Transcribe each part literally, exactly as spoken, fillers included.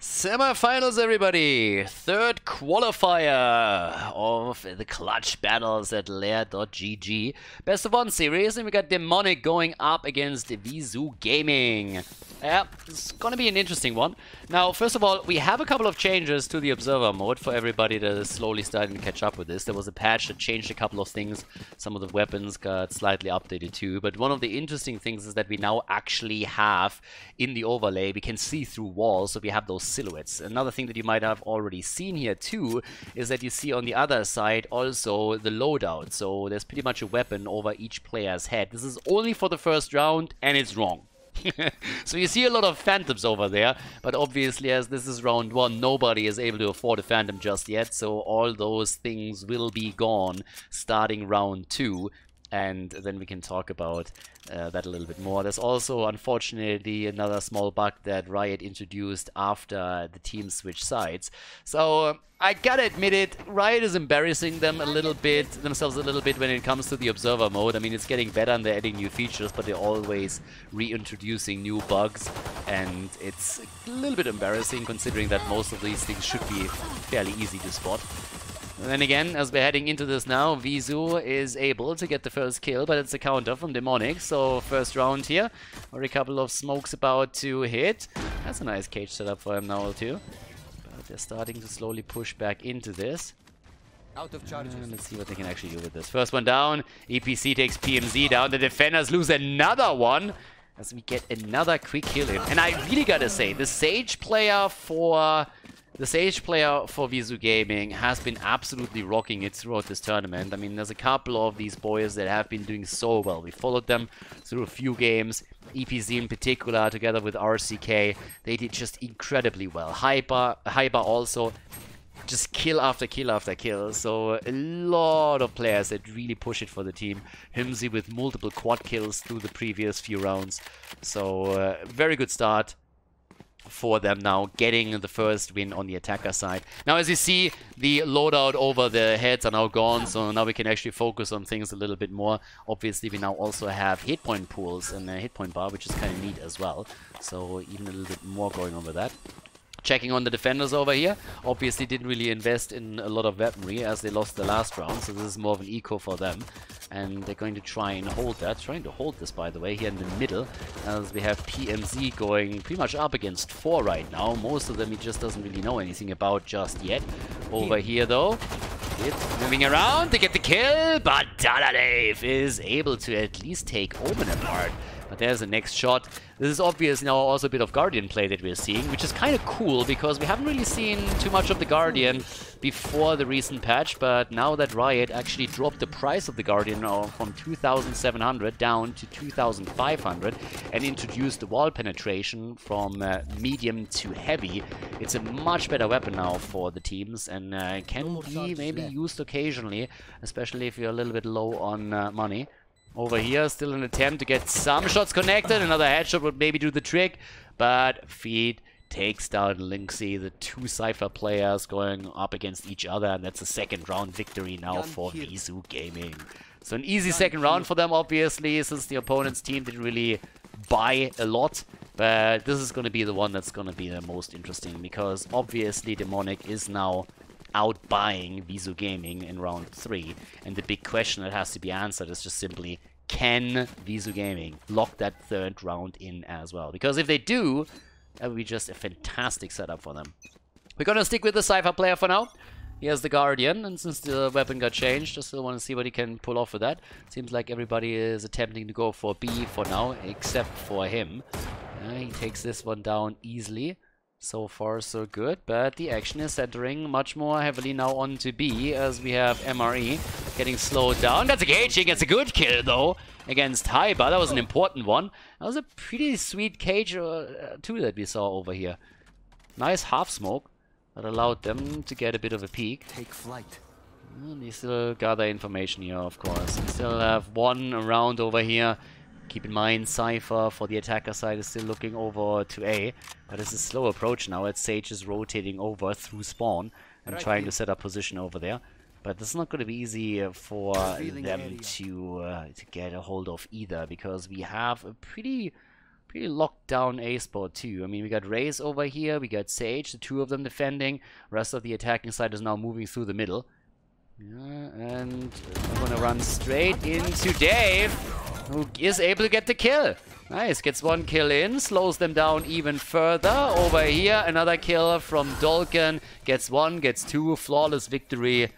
Semi-finals, everybody! Third qualifier of the Clutch Battles at Lair dot G G. Best of one series, and we got Demonic going up against Visu Gaming. Yeah, it's gonna be an interesting one. Now, first of all, we have a couple of changes to the Observer mode for everybody that is slowly starting to catch up with this. There was a patch that changed a couple of things. Some of the weapons got slightly updated too. But one of the interesting things is that we now actually have, in the overlay, we can see through walls, so we have those silhouettes. Another thing that you might have already seen here too is that you see on the other side also the loadout. So there's pretty much a weapon over each player's head. This is only for the first round, and it's wrong. So you see a lot of phantoms over there, but obviously as this is round one, nobody is able to afford a phantom just yet, so all those things will be gone starting round two, and then we can talk about uh, that a little bit more. There's also, unfortunately, another small bug that Riot introduced after the team switched sides. So uh, I gotta admit it, Riot is embarrassing them a little bit, themselves a little bit when it comes to the Observer mode. I mean, it's getting better and they're adding new features, but they're always reintroducing new bugs, and it's a little bit embarrassing considering that most of these things should be fairly easy to spot. And then again, as we're heading into this now, Visu is able to get the first kill, but it's a counter from Demonic. So first round here, or a couple of smokes about to hit. That's a nice cage setup for him now too. But they're starting to slowly push back into this. Out of charges. And let's see what they can actually do with this. First one down. E P Z takes P M Z down. The defenders lose another one, as we get another quick kill in. And I really gotta say, the Sage player for... The Sage player for Visu Gaming has been absolutely rocking it throughout this tournament. I mean, there's a couple of these boys that have been doing so well. We followed them through a few games. E P Z in particular, together with R C K, they did just incredibly well. Hyper, Hyper also, just kill after kill after kill. So a lot of players that really push it for the team. Himzy with multiple quad kills through the previous few rounds. So uh, very good start for them now, getting the first win on the attacker side. Now, as you see, the loadout over the heads are now gone, so now we can actually focus on things a little bit more. Obviously, we now also have hit point pools and a hit point bar, which is kind of neat as well. So even a little bit more going on with that. Checking on the defenders over here. Obviously didn't really invest in a lot of weaponry as they lost the last round, so this is more of an eco for them. And they're going to try and hold that. Trying to hold this, by the way, here in the middle, as we have P M Z going pretty much up against four right now. Most of them he just doesn't really know anything about just yet. Over here, here though, it's moving around to get the kill, but Dada Dave is able to at least take Omen apart. But there's the next shot. This is obvious now, also a bit of Guardian play that we're seeing, which is kind of cool because we haven't really seen too much of the Guardian before the recent patch, but now that Riot actually dropped the price of the Guardian from two thousand seven hundred down to two thousand five hundred and introduced the wall penetration from uh, medium to heavy, it's a much better weapon now for the teams and uh, can be maybe used occasionally, especially if you're a little bit low on uh, money. Over here, still an attempt to get some shots connected. Another headshot would maybe do the trick, but Feed takes down Linksy. The two Cypher players going up against each other, and that's a second round victory now for Visu Gaming. So an easy second round for them, obviously, since the opponent's team didn't really buy a lot. But this is going to be the one that's going to be the most interesting, because obviously Demonic is now outbuying Visu Gaming in round three, and the big question that has to be answered is just simply, can Visu Gaming lock that third round in as well? Because if they do, that would be just a fantastic setup for them. We're gonna stick with the Cypher player for now. He has the Guardian, and since the weapon got changed, I still want to see what he can pull off with that. Seems like everybody is attempting to go for B for now, except for him. Uh, he takes this one down easily. So far, so good, but the action is centering much more heavily now on to B, as we have M R E getting slowed down. That's engaging. It's a good kill, though, against Hyper. That was an important one. That was a pretty sweet cage, uh, too, that we saw over here. Nice half smoke that allowed them to get a bit of a peek. Take flight. And they still gather information here, of course. They still have one round over here. Keep in mind, Cypher for the attacker side is still looking over to A, but it's a slow approach now as Sage is rotating over through spawn and right trying here. to set up position over there. But this is not going to be easy for them area. to uh, to get a hold of either, because we have a pretty pretty locked down A spot too. I mean, we got Raze over here, we got Sage, the two of them defending. Rest of the attacking side is now moving through the middle. Yeah, and I'm gonna run straight into Dave, who is able to get the kill. Nice, gets one kill in, slows them down even further. Over here, another kill from Dolkan. Gets one, gets two, flawless victory.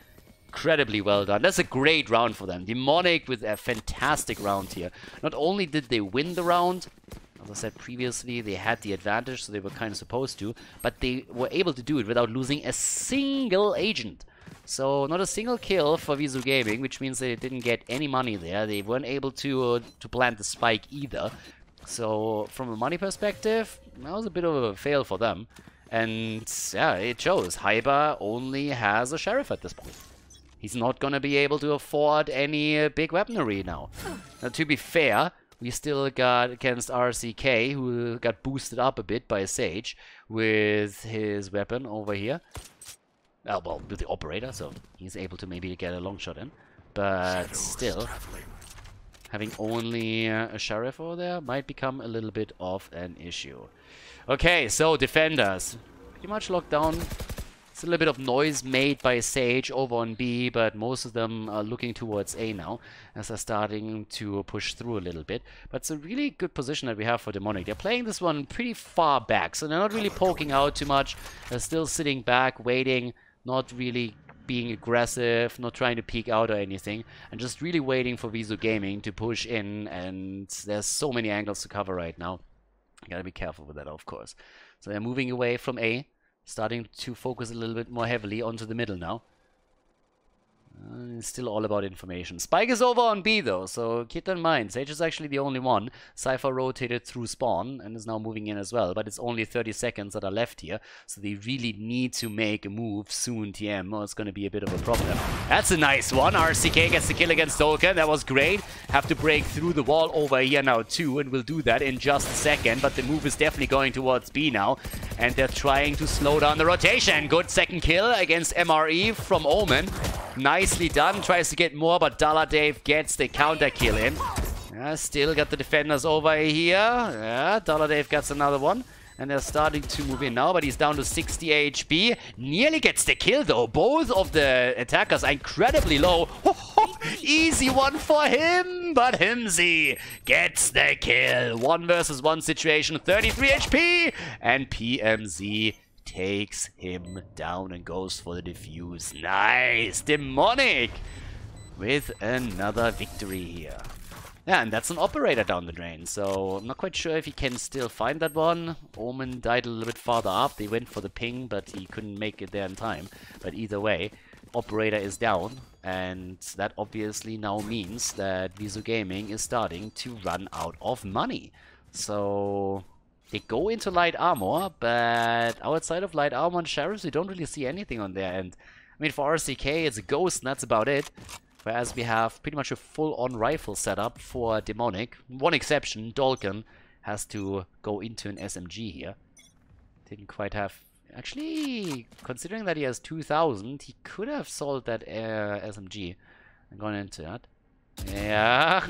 Incredibly well done. That's a great round for them. Demonic with a fantastic round here. Not only did they win the round, as I said previously, they had the advantage, so they were kind of supposed to, but they were able to do it without losing a single agent. So not a single kill for Visu Gaming, which means they didn't get any money there. They weren't able to uh, to plant the spike either. So from a money perspective, that was a bit of a fail for them. And yeah, it shows. Hyper only has a Sheriff at this point. He's not going to be able to afford any uh, big weaponry now. Now, to be fair, we still got against R C K, who got boosted up a bit by Sage with his weapon over here. Oh, well, with the operator, so he's able to maybe get a long shot in. But Shadows still, traveling. having only uh, a Sheriff over there might become a little bit of an issue. Okay, so defenders. Pretty much locked down. It's a little bit of noise made by Sage over on B, but most of them are looking towards A now, as they're starting to push through a little bit. But it's a really good position that we have for Demonic. They're playing this one pretty far back, so they're not really poking out too much. They're still sitting back, waiting. Not really being aggressive, not trying to peek out or anything, and just really waiting for Visu Gaming to push in, and there's so many angles to cover right now. You gotta be careful with that, of course. So they're moving away from A, starting to focus a little bit more heavily onto the middle now. Uh, it's still all about information. Spike is over on B though, so keep that in mind. Sage is actually the only one. Cypher rotated through spawn and is now moving in as well, but it's only thirty seconds that are left here, so they really need to make a move soon, T M, or it's going to be a bit of a problem. That's a nice one. R C K gets the kill against Dolkan. That was great. Have to break through the wall over here now too, and we'll do that in just a second, but the move is definitely going towards B now, and they're trying to slow down the rotation. Good second kill against M R E from Omen. Nicely done. Tries to get more, but Dada Dave gets the counter kill in. Yeah, still got the defenders over here. Yeah, Dada Dave gets another one. And they're starting to move in now, but he's down to sixty H P. Nearly gets the kill though. Both of the attackers are incredibly low. Easy one for him, but Himzy gets the kill. One versus one situation, thirty-three H P. And P M Z takes him down and goes for the defuse. Nice! Demonic with another victory here. Yeah, and that's an operator down the drain, so I'm not quite sure if he can still find that one. Omen died a little bit farther up. They went for the ping, but he couldn't make it there in time. But either way, operator is down, and that obviously now means that Visu Gaming is starting to run out of money. So they go into light armor, but outside of light armor and Sheriffs, we don't really see anything on their end. I mean, for R C K, it's a ghost and that's about it. Whereas we have pretty much a full-on rifle setup for Demonic. One exception, Dolkan has to go into an S M G here. Didn't quite have... Actually, considering that he has two thousand, he could have sold that uh, S M G. I'm going into that. Yeah,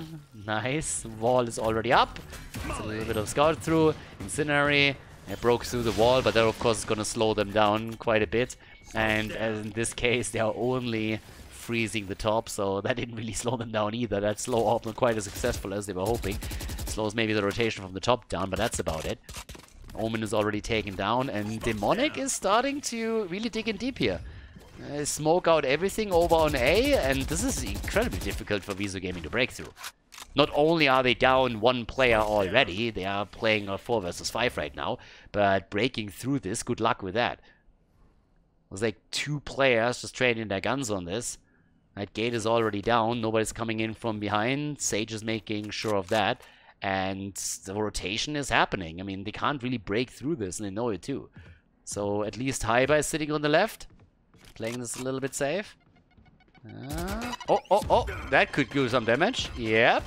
nice. Wall is already up. It's a little bit of scout through. Incinerary. It broke through the wall, but that of course is going to slow them down quite a bit. And as in this case, they are only freezing the top, so that didn't really slow them down either. That slow off not quite as successful as they were hoping. It slows maybe the rotation from the top down, but that's about it. Omen is already taken down, and Demonic is starting to really dig in deep here. Uh, smoke out everything over on A, and this is incredibly difficult for Visu Gaming to break through. Not only are they down one player already, they are playing a four versus five right now, but breaking through this, good luck with that. It was like two players just trading their guns on this. That gate is already down, nobody's coming in from behind, Sage is making sure of that, and the rotation is happening. I mean, they can't really break through this, and they know it too. So at least Hyper is sitting on the left. Playing this a little bit safe. Uh, oh, oh, oh. That could do some damage. Yep.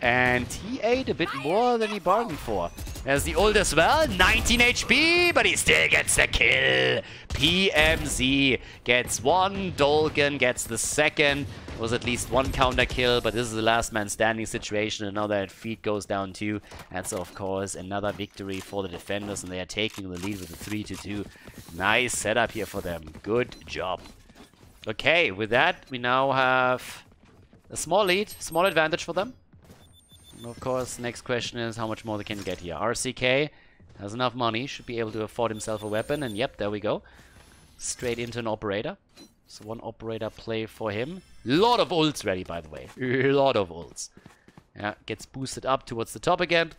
And he ate a bit more than he bargained for. There's the ult as well. nineteen H P, but he still gets the kill. P M Z gets one. Dolkan gets the second. was at least one counter kill, but this is the last man standing situation, and now that feed goes down too. That's of course another victory for the defenders, and they are taking the lead with a three to two. Nice setup here for them. Good job. Okay, with that, we now have a small lead, small advantage for them. And of course, next question is how much more they can get here. R C K has enough money, should be able to afford himself a weapon, and yep, there we go. Straight into an operator. So one operator play for him. Lot of ults ready, by the way. A lot of ults. Yeah, gets boosted up towards the top again.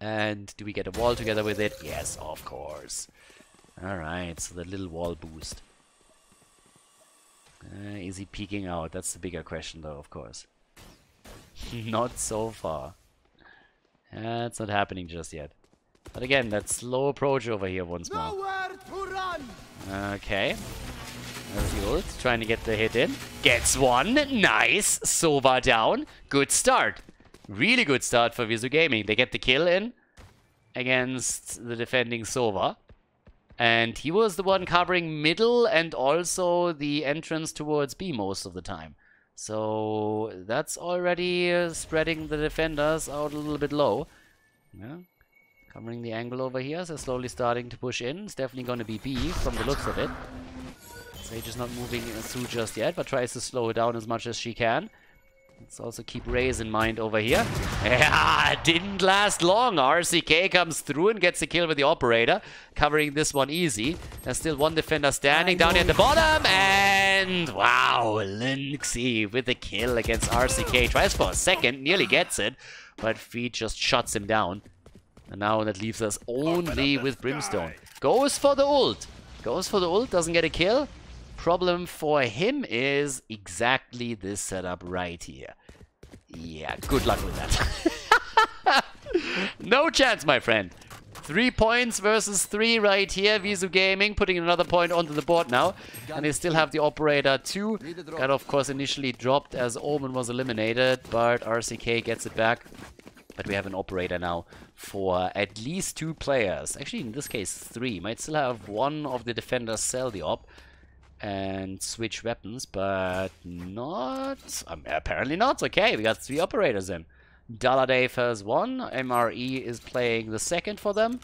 And do we get a wall together with it? Yes, of course. Alright, so the little wall boost. Uh, is he peeking out? That's the bigger question, though, of course. Not so far. That's uh, not happening just yet. But again, that slow approach over here once more. Nowhere to run. Okay. There's the ult. Trying to get the hit in. Gets one. Nice. Sova down. Good start. Really good start for Visu Gaming. They get the kill in against the defending Sova. And he was the one covering middle and also the entrance towards B most of the time. So that's already uh, spreading the defenders out a little bit low. Yeah. Covering the angle over here, so slowly starting to push in. It's definitely going to be B from the looks of it. Sage is not moving through just yet, but tries to slow it down as much as she can. Let's also keep Raze in mind over here. Yeah, didn't last long. R C K comes through and gets a kill with the operator, covering this one easy. There's still one defender standing down here at the bottom, and wow, Linksy with the kill against R C K. Tries for a second, nearly gets it, but Feed just shuts him down. And now that leaves us only with Brimstone. Goes for the ult. Goes for the ult, doesn't get a kill. Problem for him is exactly this setup right here. Yeah, good luck with that. No chance, my friend. Three points versus three right here. Visu Gaming putting another point onto the board now. And they still have the operator too. That of course initially dropped as Omen was eliminated, but R C K gets it back. But we have an operator now for at least two players. Actually, in this case, three. Might still have one of the defenders sell the op and switch weapons, but not... Um, apparently not. Okay, we got three operators in. Dada Dave has one. M R E is playing the second for them.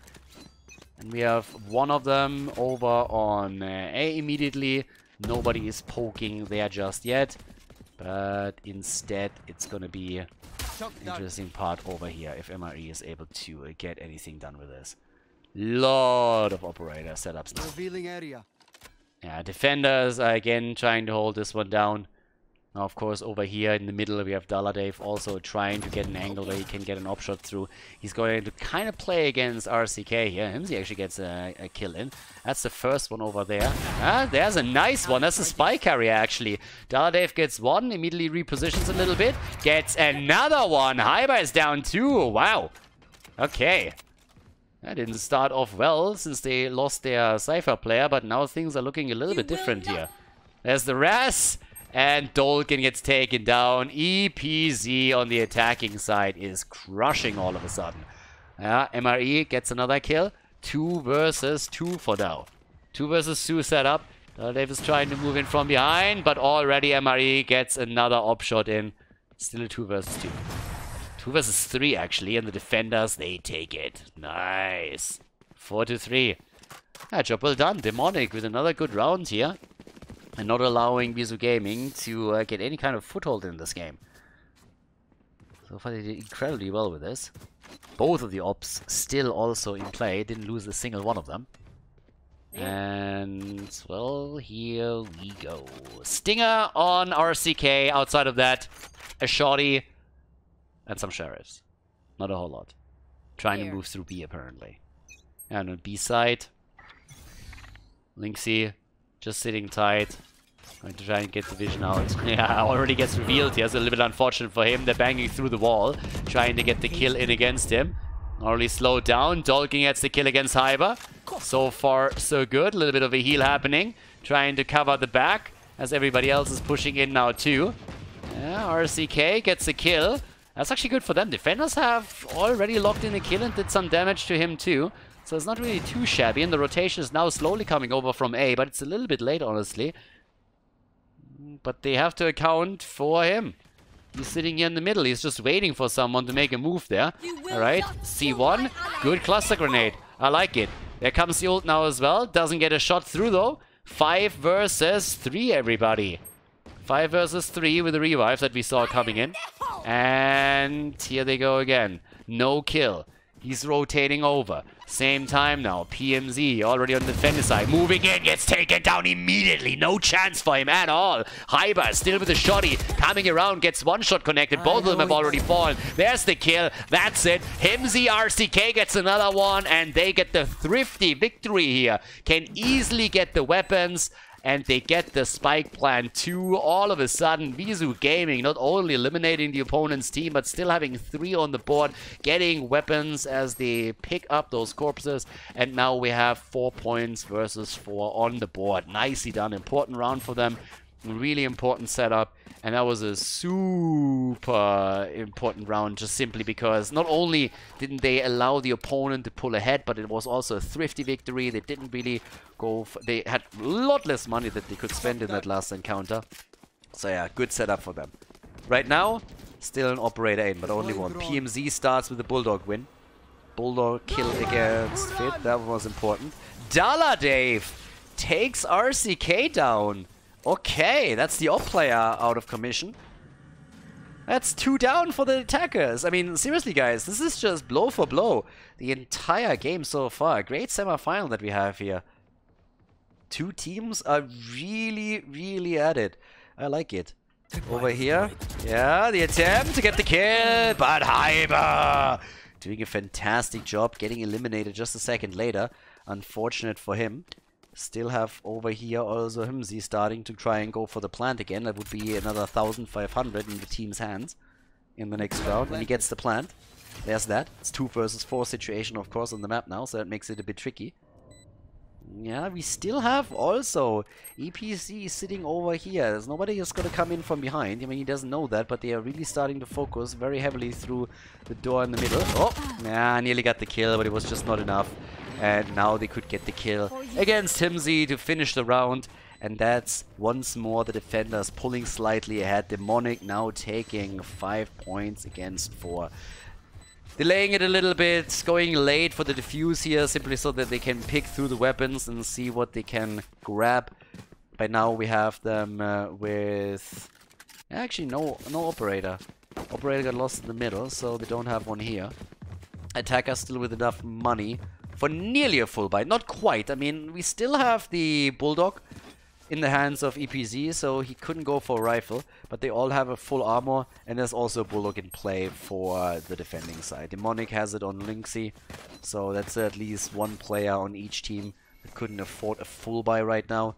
And we have one of them over on uh, A immediately. Nobody is poking there just yet. But instead, it's going to be... interesting part over here, if M R E is able to uh, get anything done with this. Lot of operator setups now. Revealing area. Yeah, defenders are again trying to hold this one down. Now, of course, over here in the middle, we have Dala Dave also trying to get an angle where he can get an op shot through. He's going to kind of play against R C K here. Himzy actually gets a, a kill in. That's the first one over there. Ah, there's a nice one. That's a spy carrier, actually. Dala Dave gets one, immediately repositions a little bit, gets another one. Hyper is down two. Wow. Okay. That didn't start off well since they lost their Cypher player, but now things are looking a little bit different here. There's the Raz. And Dolkan gets taken down. E P Z on the attacking side is crushing all of a sudden. Uh, M R E gets another kill. Two versus two for now. Two versus two setup. Uh, Davis trying to move in from behind, but already M R E gets another op shot in. Still a two versus two. Two versus three actually, and the defenders, they take it. Nice. Four to three. Yeah, job well done. Demonic with another good round here. And not allowing Visu Gaming to uh, get any kind of foothold in this game. So far they did incredibly well with this. Both of the ops still also in play. Didn't lose a single one of them. And, well, here we go. Stinger on R C K. Outside of that, a shorty and some sheriffs. Not a whole lot. Trying here. To move through B, apparently. And on B side, Linksy just sitting tight. Going to try and get the vision out. Yeah, already gets revealed here. It's a little bit unfortunate for him. They're banging through the wall, trying to get the kill in against him. Already slowed down. Dolking gets the kill against Hyper. So far, so good. A little bit of a heal happening. Trying to cover the back, as everybody else is pushing in now too. Yeah, R C K gets the kill. That's actually good for them. Defenders have already locked in a kill and did some damage to him too. So it's not really too shabby, and the rotation is now slowly coming over from A, but it's a little bit late, honestly. but they have to account for him. He's sitting here in the middle. He's just waiting for someone to make a move there. Alright, C one. Good cluster grenade. I like it. There comes the ult now as well. Doesn't get a shot through though. five versus three, everybody. five versus three with the revive that we saw coming in. And here they go again. No kill. He's rotating over. Same time now. P M Z already on the defender side. Moving in. Gets taken down immediately. No chance for him at all. Hyper still with a shotty. Coming around. Gets one shot connected. Both of them have already fallen. There's the kill. That's it. Himzy R C K gets another one. And they get the thrifty victory here. Can easily get the weapons. And they get the spike plan too. All of a sudden, Visu Gaming not only eliminating the opponent's team, but still having three on the board, getting weapons as they pick up those corpses. And now we have four points versus four on the board. Nicely done. Important round for them. Really important setup. And that was a super important round, just simply because not only didn't they allow the opponent to pull ahead, but it was also a thrifty victory. They didn't really go for, they had a lot less money that they could spend in that last encounter. So yeah, good setup for them. Right now, still an Operator aim, but only one. P M Z starts with the Bulldog win. Bulldog kill against Fit. That was important. Dada Dave takes R C K down. Okay, that's the op player out of commission. That's two down for the attackers. I mean, seriously, guys, this is just blow for blow. The entire game so far. Great semi-final that we have here. Two teams are really, really at it. I like it. Over here. Yeah, the attempt to get the kill, but Hyper doing a fantastic job, getting eliminated just a second later. Unfortunate for him. Still have over here also Himzy starting to try and go for the plant again. That would be another one thousand five hundred in the team's hands in the next round. And he gets the plant. There's that. It's two versus four situation, of course, on the map now, so that makes it a bit tricky. Yeah, we still have also E P Z sitting over here. There's nobody who's going to come in from behind. I mean, he doesn't know that, but they are really starting to focus very heavily through the door in the middle. Oh, nah, nearly got the kill, but it was just not enough. And now they could get the kill against Himzy to finish the round. And that's once more the defenders pulling slightly ahead. Demonic now taking five points against four. Delaying it a little bit, going late for the defuse here, simply so that they can pick through the weapons and see what they can grab. By now we have them uh, with... Actually, no, no Operator. Operator got lost in the middle, so they don't have one here. Attacker still with enough money for nearly a full buy. Not quite. I mean, we still have the Bulldog in the hands of E P Z, so he couldn't go for a rifle. But they all have a full armor, and there's also a Bulldog in play for the defending side. Demonic has it on Linksy, so that's at least one player on each team that couldn't afford a full buy right now.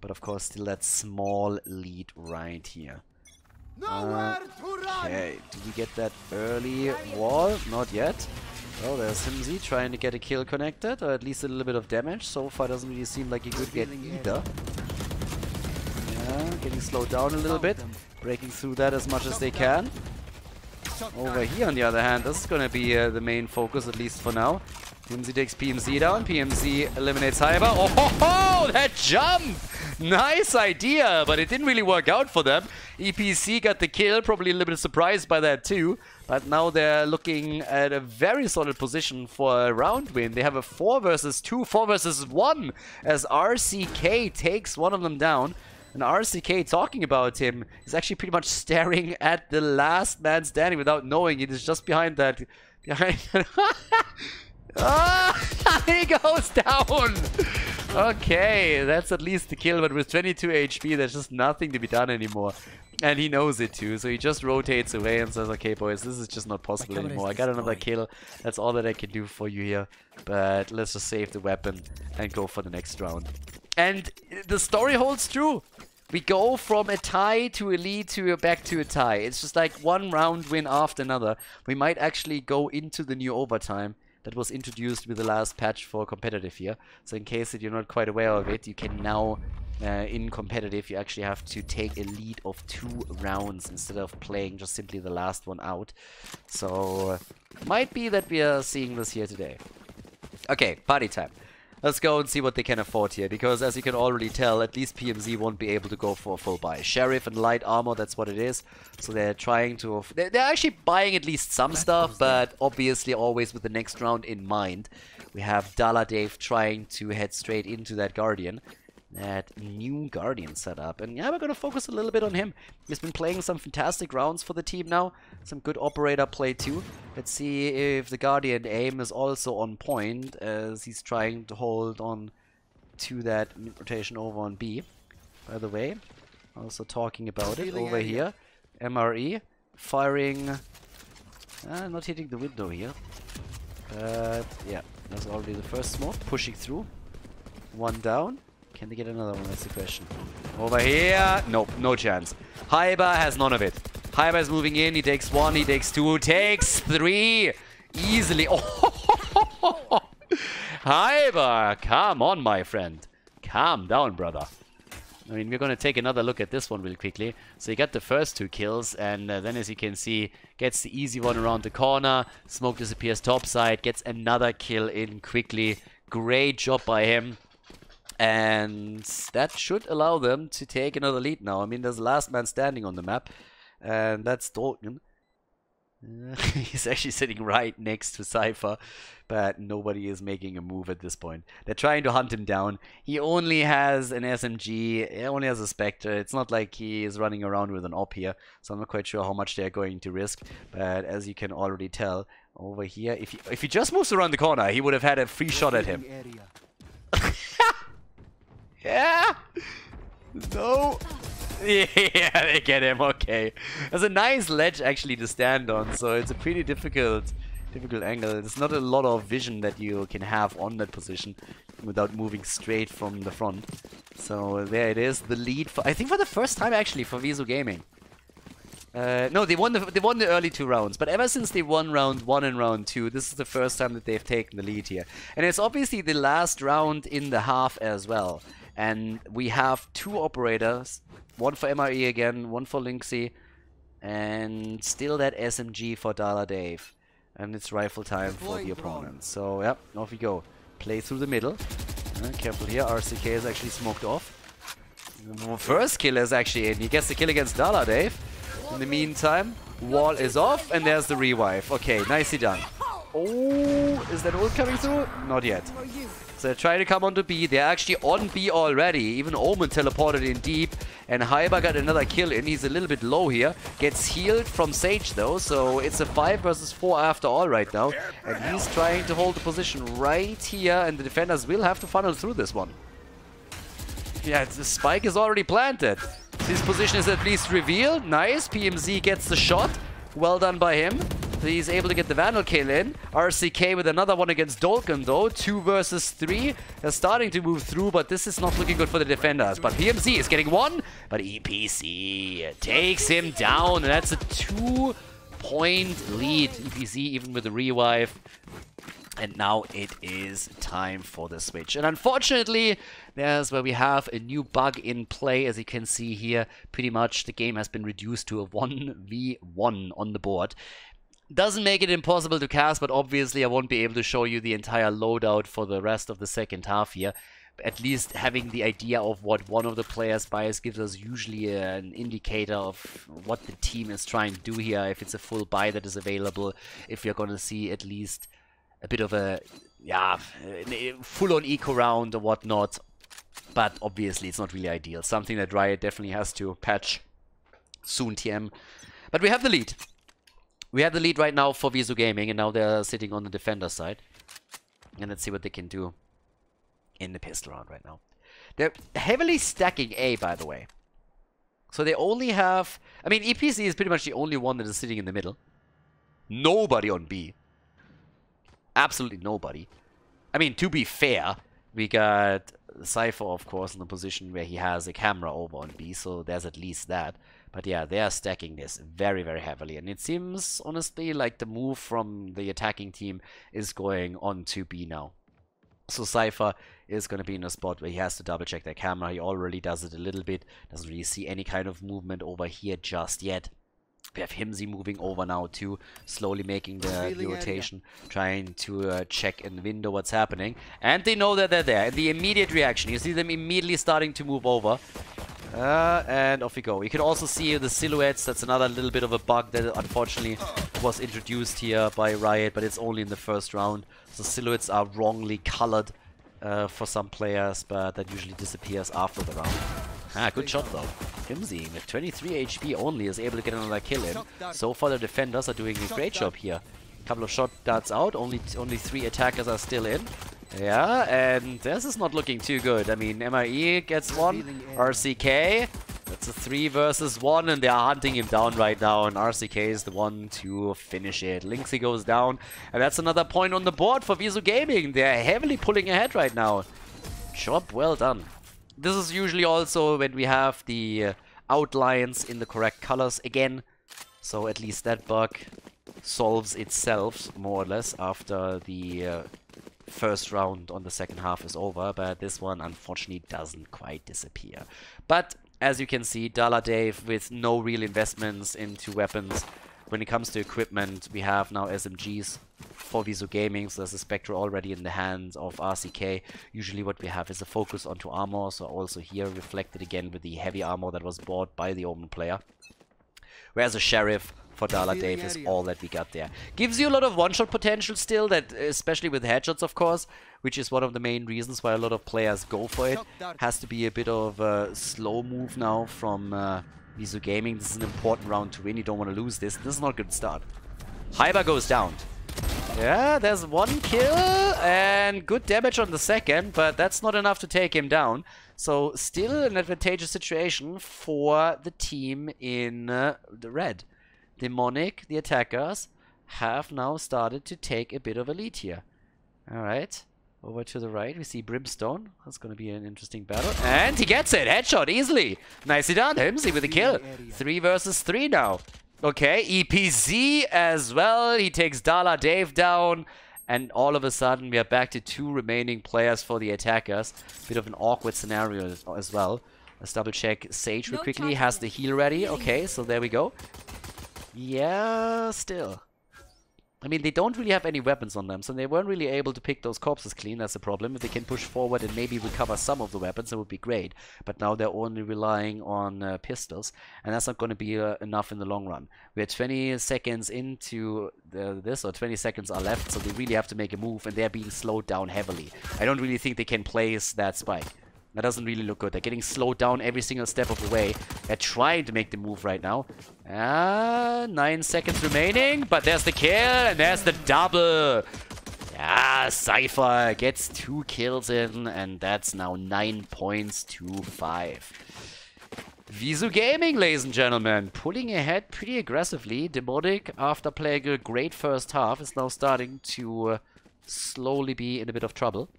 But of course, still that small lead right here. Uh, okay, do we get that early wall? Not yet. Oh, there's Himzy trying to get a kill connected, or at least a little bit of damage. So far doesn't really seem like he could get either. Yeah, getting slowed down a little bit. Breaking through that as much as they can. Over here on the other hand, this is going to be uh, the main focus, at least for now. Himzy takes P M Z down. P M Z eliminates Hyper. Oh ho ho! That jump! Nice idea, but it didn't really work out for them. E P C got the kill, probably a little bit surprised by that too. But now they're looking at a very solid position for a round win. They have a four versus two, four versus one as R C K takes one of them down. And R C K, talking about him, is actually pretty much staring at the last man standing without knowing it is just behind that. Behind that. Oh, he goes down! Okay, that's at least the kill, but with twenty-two H P, there's just nothing to be done anymore. And he knows it too, so he just rotates away and says, okay boys, this is just not possible anymore. I got another kill, that's all that I can do for you here. But let's just save the weapon and go for the next round. And the story holds true. We go from a tie to a lead to a back to a tie. It's just like one round win after another. We might actually go into the new overtime that was introduced with the last patch for competitive here. So in case that you're not quite aware of it, you can now, uh, in competitive, you actually have to take a lead of two rounds instead of playing just simply the last one out. So, might be that we are seeing this here today. Okay, party time. Let's go and see what they can afford here, because as you can already tell, at least P M Z won't be able to go for a full buy. Sheriff and light armor, that's what it is. So they're trying to... They're actually buying at least some stuff, but obviously always with the next round in mind. We have Dada Dave trying to head straight into that Guardian. That new Guardian setup. And yeah, we're going to focus a little bit on him. He's been playing some fantastic rounds for the team now. Some good operator play too. Let's see if the Guardian aim is also on point, as he's trying to hold on to that rotation over on B. By the way, also talking about it over here. M R E firing. Uh, not hitting the window here. But yeah, that's already the first smoke. Pushing through. One down. Can they get another one? That's the question. Over here. Nope. No chance. Hyper has none of it. Hyper is moving in. He takes one. He takes two. Takes three. Easily. Oh. Hyper. Come on, my friend. Calm down, brother. I mean, we're going to take another look at this one really quickly. So he got the first two kills. And uh, then, as you can see, gets the easy one around the corner. Smoke disappears topside. Gets another kill in quickly. Great job by him. And that should allow them to take another lead now. I mean, there's the last man standing on the map, and that's Dolkan. Uh, he's actually sitting right next to Cypher, but nobody is making a move at this point. They're trying to hunt him down. He only has an S M G, he only has a Spectre. It's not like he is running around with an op here, so I'm not quite sure how much they're going to risk. But as you can already tell, over here, if he, if he just moves around the corner, he would have had a free shot at him. Yeah! No! Yeah, they get him, okay. There's a nice ledge actually to stand on, so it's a pretty difficult difficult angle. There's not a lot of vision that you can have on that position without moving straight from the front. So there it is, the lead, for, I think for the first time actually for Visu Gaming. Uh, no, they won, the, they won the early two rounds, but ever since they won round one and round two, this is the first time that they've taken the lead here. And it's obviously the last round in the half as well. And we have two operators, one for M R E again, one for Linksy, and still that S M G for Dada Dave. And it's rifle time for the opponent. So, yep, off we go. Play through the middle. Uh, careful here, R C K is actually smoked off. The first kill is actually in. He gets the kill against Dada Dave. In the meantime, wall is off, and there's the revive. Okay, nicely done. Oh, is that ult coming through? Not yet. So they try to come onto B. They're actually on B already. Even Omen teleported in deep. And Hyper got another kill in. He's a little bit low here. Gets healed from Sage though. So it's a five versus four after all right now. And he's trying to hold the position right here. And the defenders will have to funnel through this one. Yeah, the spike is already planted. His position is at least revealed. Nice. P M Z gets the shot. Well done by him. He's able to get the Vandal kill in. R C K with another one against Dolkan though. Two versus three. They're starting to move through, but this is not looking good for the defenders. But P M Z is getting one. But E P Z takes him down. And that's a two-point lead. E P Z even with the revive. And now it is time for the switch. And unfortunately, there's where we have a new bug in play. As you can see here, pretty much the game has been reduced to a one v one on the board. Doesn't make it impossible to cast, but obviously I won't be able to show you the entire loadout for the rest of the second half here. At least having the idea of what one of the players buys gives us usually an indicator of what the team is trying to do here. If it's a full buy that is available, if you're going to see at least a bit of a, yeah, full-on eco round or whatnot. But obviously it's not really ideal. Something that Riot definitely has to patch soon, T M. But we have the lead. We have the lead right now for Visu Gaming, and now they're sitting on the defender side. And let's see what they can do in the pistol round right now. They're heavily stacking A, by the way. So they only have... I mean, E P Z is pretty much the only one that is sitting in the middle. Nobody on B. Absolutely nobody. I mean, to be fair, we got Cypher, of course, in the position where he has a camera over on B, so there's at least that. But yeah, they are stacking this very, very heavily. And it seems, honestly, like the move from the attacking team is going on to B now. So Cypher is going to be in a spot where he has to double-check their camera. He already does it a little bit. Doesn't really see any kind of movement over here just yet. We have Himzy moving over now too, slowly making the, the rotation, it, yeah. trying to uh, check in the window what's happening. And they know that they're there. And the immediate reaction, you see them immediately starting to move over. Uh, and off we go. You can also see the silhouettes. That's another little bit of a bug that unfortunately was introduced here by Riot, but it's only in the first round. So silhouettes are wrongly colored uh, for some players, but that usually disappears after the round. Ah, good shot though. Himzy with twenty-three H P only is able to get another kill in. So far the defenders are doing a great job here. Couple of shot darts out, only only three attackers are still in. Yeah, and this is not looking too good. I mean, M R E gets one, R C K, that's a three versus one, and they are hunting him down right now, and R C K is the one to finish it. Linksy goes down, and that's another point on the board for Visu Gaming. They're heavily pulling ahead right now. Job well done. This is usually also when we have the outlines in the correct colors again, so at least that bug solves itself, more or less, after the... Uh, first round on the second half is over, but this one unfortunately doesn't quite disappear. But as you can see, Dada Dave with no real investments into weapons. When it comes to equipment, we have now S M Gs for Visu Gaming, so there's a Spectre already in the hands of R C K. Usually what we have is a focus onto armor, so also here reflected again with the heavy armor that was bought by the Omen player. Whereas a Sheriff for Dada Dave is all that we got there. Gives you a lot of one-shot potential still, that especially with headshots, of course, which is one of the main reasons why a lot of players go for it. Has to be a bit of a slow move now from uh, Visu Gaming. This is an important round to win. You don't want to lose this. This is not a good start. Hyper goes down. Yeah, there's one kill and good damage on the second, but that's not enough to take him down. So still an advantageous situation for the team in uh, the red. Demonic, the attackers, have now started to take a bit of a lead here. Alright, over to the right, we see Brimstone. That's going to be an interesting battle. And he gets it! Headshot, easily! Nicely done, Himzy with a kill. Three versus three now. Okay, E P Z as well. He takes Dada Dave down. And all of a sudden, we are back to two remaining players for the attackers. Bit of an awkward scenario as well. Let's double check. Sage real quickly has the heal ready. Okay, so there we go. Yeah, still. I mean, they don't really have any weapons on them, so they weren't really able to pick those corpses clean. That's the problem. If they can push forward and maybe recover some of the weapons, it would be great. But now they're only relying on uh, pistols, and that's not going to be uh, enough in the long run. We're twenty seconds into the, this, or twenty seconds are left, so they really have to make a move, and they're being slowed down heavily. I don't really think they can place that spike. That doesn't really look good. They're getting slowed down every single step of the way. They're trying to make the move right now. Ah, nine seconds remaining. But there's the kill and there's the double. Ah, Cypher gets two kills in. And that's now nine points to five. Visu Gaming, ladies and gentlemen. Pulling ahead pretty aggressively. Demonic, after playing a great first half, is now starting to uh, slowly be in a bit of trouble.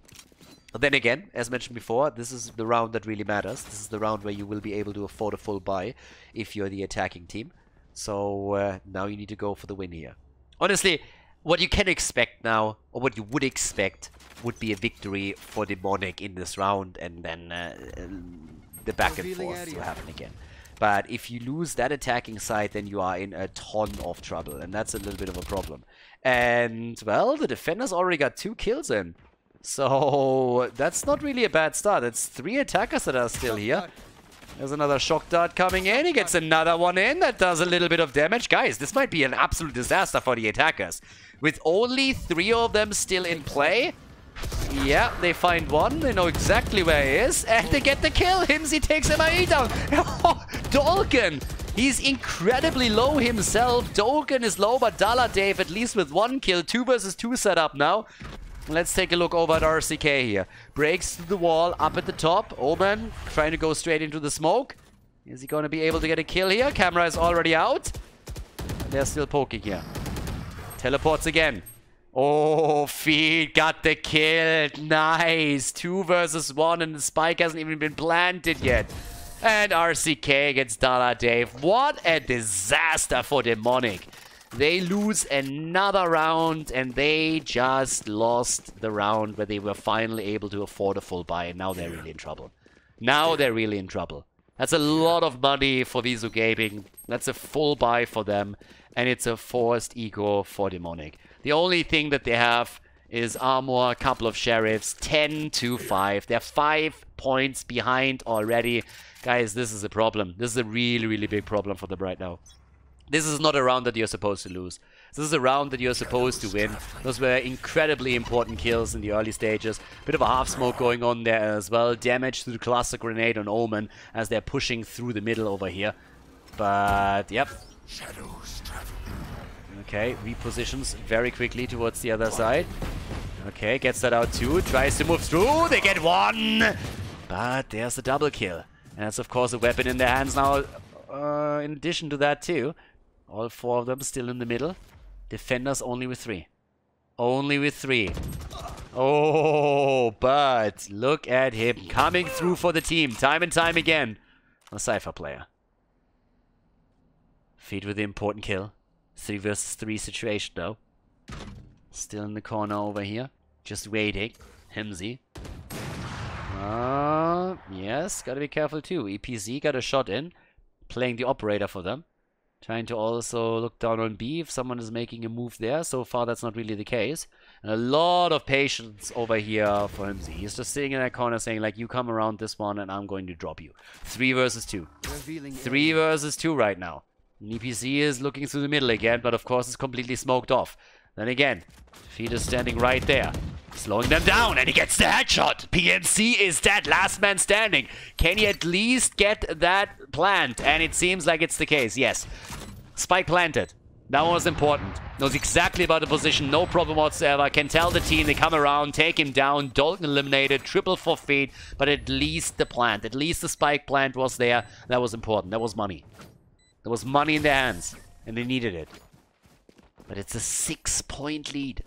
But then again, as mentioned before, this is the round that really matters. This is the round where you will be able to afford a full buy if you're the attacking team. So uh, now you need to go for the win here. Honestly, what you can expect now, or what you would expect, would be a victory for Demonic in this round, and then uh, the back and forth to happen again. But if you lose that attacking side, then you are in a ton of trouble, and that's a little bit of a problem. And, well, the defenders already got two kills in. So that's not really a bad start. It's three attackers that are still here. There's another shock dart coming in. He gets another one in. That does a little bit of damage. Guys, this might be an absolute disaster for the attackers. With only three of them still in play. Yeah, they find one. They know exactly where he is. And they get the kill. Himzy takes M I E down. Dolkan. He's incredibly low himself. Dolkan is low, but Dada Dave at least with one kill. Two versus two set up now. Let's take a look over at R C K here. Breaks through the wall, up at the top. Omen trying to go straight into the smoke. Is he going to be able to get a kill here? Camera is already out. And they're still poking here. Teleports again. Oh, Feed got the kill. Nice. Two versus one, and the spike hasn't even been planted yet. And R C K gets Dada Dave. What a disaster for Demonic. They lose another round, and they just lost the round where they were finally able to afford a full buy, and now they're really in trouble. Now they're really in trouble. That's a lot of money for Visu Gaming. That's a full buy for them. And it's a forced ego for Demonic. The only thing that they have is armor, a couple of sheriffs, ten to five. They're five points behind already. Guys, this is a problem. This is a really, really big problem for them right now. This is not a round that you're supposed to lose. This is a round that you're supposed to win. Those were incredibly important kills in the early stages. Bit of a half smoke going on there as well. Damage to the cluster grenade on Omen as they're pushing through the middle over here. But, yep. Shadows travel. Okay, repositions very quickly towards the other side. Okay, gets that out too. Tries to move through. They get one! But there's the double kill. And that's, of course, a weapon in their hands now. Uh, in addition to that, too. All four of them still in the middle. Defenders only with three. Only with three. Oh, but look at him coming through for the team time and time again. A Cypher player. Feed with the important kill. Three versus three situation though. Still in the corner over here. Just waiting. Himzy. Uh, yes, gotta be careful too. E P Z got a shot in. Playing the operator for them. Trying to also look down on B if someone is making a move there. So far, that's not really the case. And a lot of patience over here for Himzy. He's just sitting in that corner saying, like, you come around this one and I'm going to drop you. Three versus two. Three versus two right now. And E P C is looking through the middle again, but of course it's completely smoked off. Then again, Feed is standing right there. Slowing them down, and he gets the headshot. P M Z is dead, last man standing. Can he at least get that plant? And it seems like it's the case, yes. Spike planted. That one was important. Knows exactly about the position, no problem whatsoever. Can tell the team, they come around, take him down. Dolkan eliminated, triple for Feed, but at least the plant, at least the spike plant was there. That was important, that was money. There was money in their hands, and they needed it. But it's a six-point lead.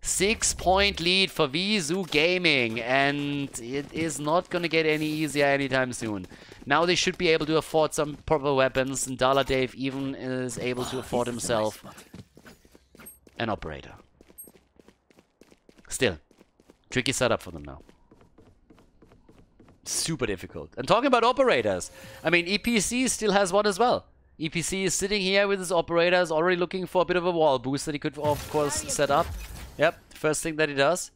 Six-point lead for Visu Gaming, and it is not going to get any easier anytime soon. Now they should be able to afford some proper weapons, and Dada Dave even is able to afford himself an operator. Still, tricky setup for them now. Super difficult. And talking about operators, I mean, E P C still has one as well. E P C is sitting here with his operators, already looking for a bit of a wall boost that he could, of course, set up. Yep, first thing that he does,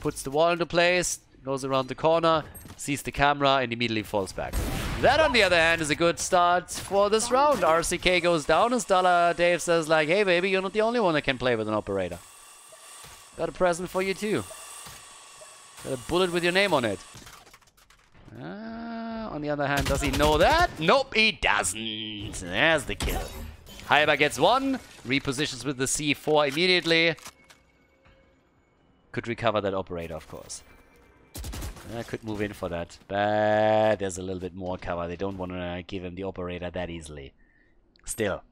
puts the wall into place, goes around the corner, sees the camera, and immediately falls back. That, on the other hand, is a good start for this round. R C K goes down, and Dada Dave says, like, hey, baby, you're not the only one that can play with an operator. Got a present for you, too. Got a bullet with your name on it. Uh, on the other hand, does he know that? Nope, he doesn't. There's the kill. Hyper gets one, repositions with the C four immediately. Could recover that operator, of course. I could move in for that, but there's a little bit more cover. They don't want to give him the operator that easily. Still,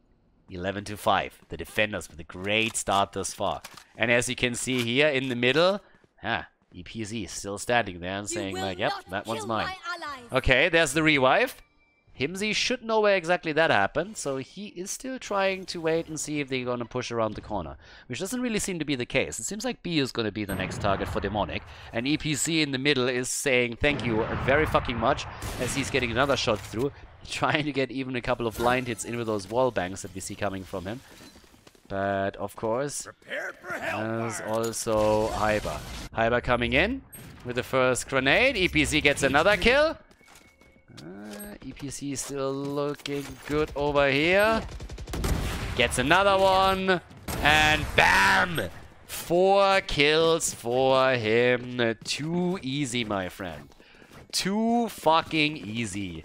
eleven to five. The defenders with a great start thus far. And as you can see here in the middle, ah, E P Z still standing there and saying, like, yep, that one's mine. Okay, there's the revive. Himzy should know where exactly that happened, so he is still trying to wait and see if they're going to push around the corner, which doesn't really seem to be the case. It seems like B is going to be the next target for Demonic, and E P C in the middle is saying thank you very fucking much as he's getting another shot through, trying to get even a couple of blind hits in with those wall bangs that we see coming from him. But, of course, there's also Hyper. Hyper coming in with the first grenade. E P C gets another kill. Uh, E P C is still looking good over here. Gets another one. And bam! Four kills for him. Too easy, my friend. Too fucking easy.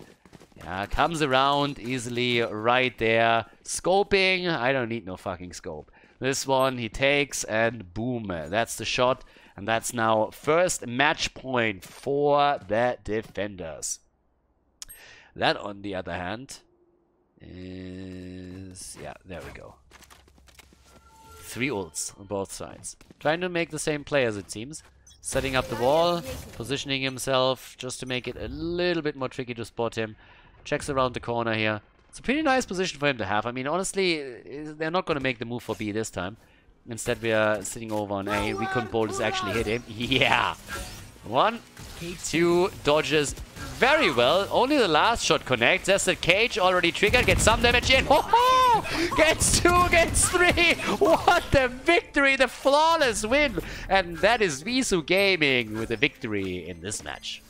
Yeah, comes around easily right there. Scoping. I don't need no fucking scope. This one he takes and boom. That's the shot. And that's now first match point for the defenders. That, on the other hand, is... yeah, there we go. Three ults on both sides. Trying to make the same play, as it seems. Setting up the wall, positioning himself just to make it a little bit more tricky to spot him. Checks around the corner here. It's a pretty nice position for him to have. I mean, honestly, they're not going to make the move for B this time. Instead, we are sitting over on A. Recon Bolt has actually hit him. Yeah! One, two, dodges... very well. Only the last shot connects. There's the cage already triggered. Gets some damage in. Oh, gets two, gets three. What the victory. The flawless win. And that is Visu Gaming with a victory in this match.